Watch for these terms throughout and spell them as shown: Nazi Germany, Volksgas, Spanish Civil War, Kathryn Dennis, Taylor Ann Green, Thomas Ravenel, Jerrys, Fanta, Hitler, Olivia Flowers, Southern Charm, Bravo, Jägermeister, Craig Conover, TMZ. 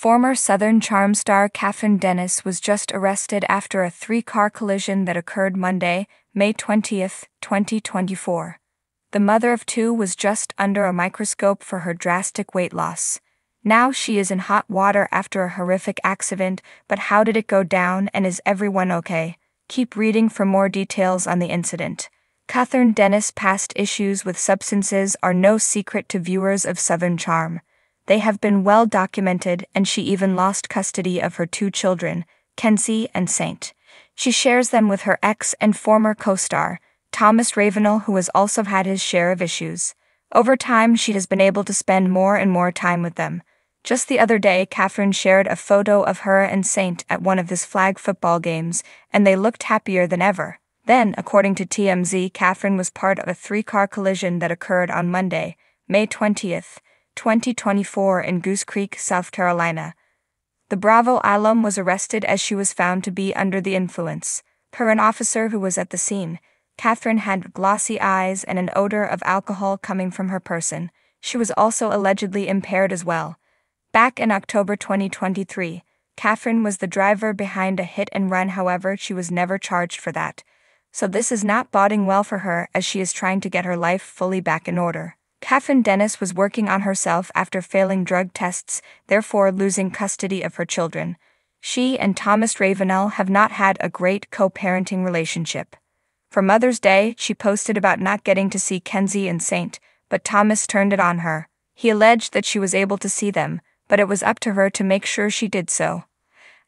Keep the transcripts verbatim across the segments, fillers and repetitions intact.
Former Southern Charm star Kathryn Dennis was just arrested after a three-car collision that occurred Monday, May twentieth, twenty twenty-four. The mother of two was just under a microscope for her drastic weight loss. Now she is in hot water after a horrific accident, but how did it go down and is everyone okay? Keep reading for more details on the incident. Kathryn Dennis' past issues with substances are no secret to viewers of Southern Charm. They have been well documented, and she even lost custody of her two children, Kenzie and Saint. She shares them with her ex and former co-star, Thomas Ravenel, who has also had his share of issues. Over time, she has been able to spend more and more time with them. Just the other day, Kathryn shared a photo of her and Saint at one of his flag football games, and they looked happier than ever. Then, according to T M Z, Kathryn was part of a three-car collision that occurred on Monday, May twentieth, twenty twenty-four in Goose Creek, South Carolina. The Bravo alum was arrested as she was found to be under the influence. Per an officer who was at the scene, Kathryn had glossy eyes and an odor of alcohol coming from her person. She was also allegedly impaired as well. Back in October twenty twenty-three, Kathryn was the driver behind a hit-and-run, however, she was never charged for that. So this is not boding well for her as she is trying to get her life fully back in order. Kathryn Dennis was working on herself after failing drug tests, therefore losing custody of her children. She and Thomas Ravenel have not had a great co-parenting relationship. For Mother's Day, she posted about not getting to see Kenzie and Saint, but Thomas turned it on her. He alleged that she was able to see them, but it was up to her to make sure she did so.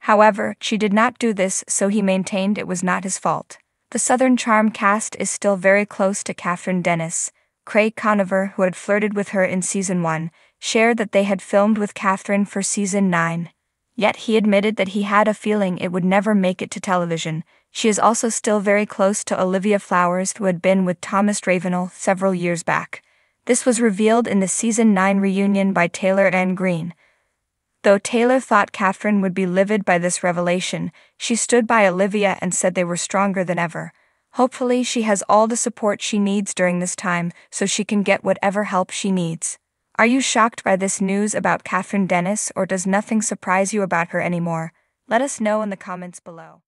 However, she did not do this, so he maintained it was not his fault. The Southern Charm cast is still very close to Kathryn Dennis. Craig Conover, who had flirted with her in Season one, shared that they had filmed with Kathryn for Season nine. Yet he admitted that he had a feeling it would never make it to television. She is also still very close to Olivia Flowers, who had been with Thomas Ravenel several years back. This was revealed in the Season nine reunion by Taylor Ann Green. Though Taylor thought Kathryn would be livid by this revelation, she stood by Olivia and said they were stronger than ever. Hopefully she has all the support she needs during this time so she can get whatever help she needs. Are you shocked by this news about Kathryn Dennis, or does nothing surprise you about her anymore? Let us know in the comments below.